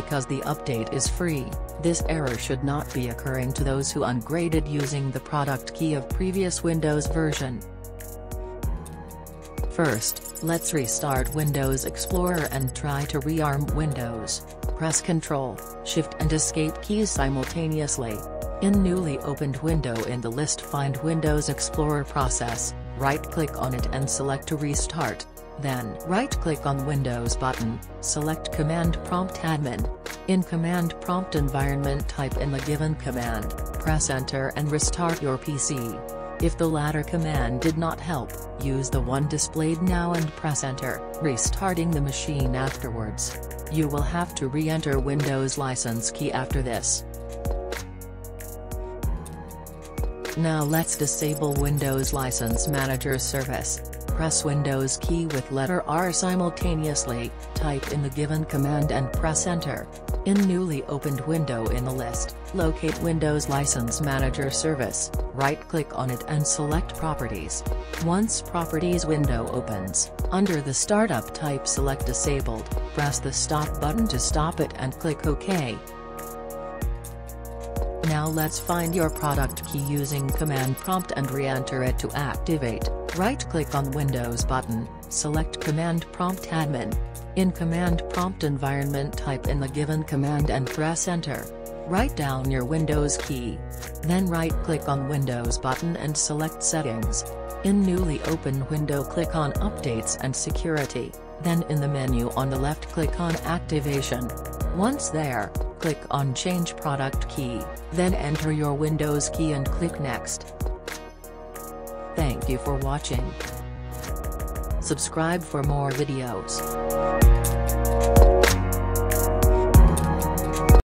Because the update is free, this error should not be occurring to those who ungraded using the product key of previous Windows version. First, let's restart Windows Explorer and try to rearm Windows. Press Ctrl, Shift and Escape keys simultaneously. In newly opened window in the list, find Windows Explorer process, right-click on it and select to restart. Then right-click on Windows button, select Command Prompt Admin. In Command Prompt Environment, type in the given command, press Enter and restart your PC. If the latter command did not help, use the one displayed now and press Enter, restarting the machine afterwards. You will have to re-enter Windows license key after this. Now let's disable Windows License Manager service. Press Windows key with letter R simultaneously, type in the given command and press Enter. In newly opened window in the list, locate Windows License Manager service, right-click on it and select Properties. Once Properties window opens, under the Startup type select Disabled, press the Stop button to stop it and click OK. Now let's find your product key using Command Prompt and re-enter it to activate. Right-click on Windows button, select Command Prompt Admin. In Command Prompt Environment, type in the given command and press Enter. Write down your Windows key. Then right-click on Windows button and select Settings. In newly open window, click on Updates and Security. Then in the menu on the left, click on Activation. Once there, click on Change Product Key, then enter your Windows key and click Next. Thank you for watching. Subscribe for more videos.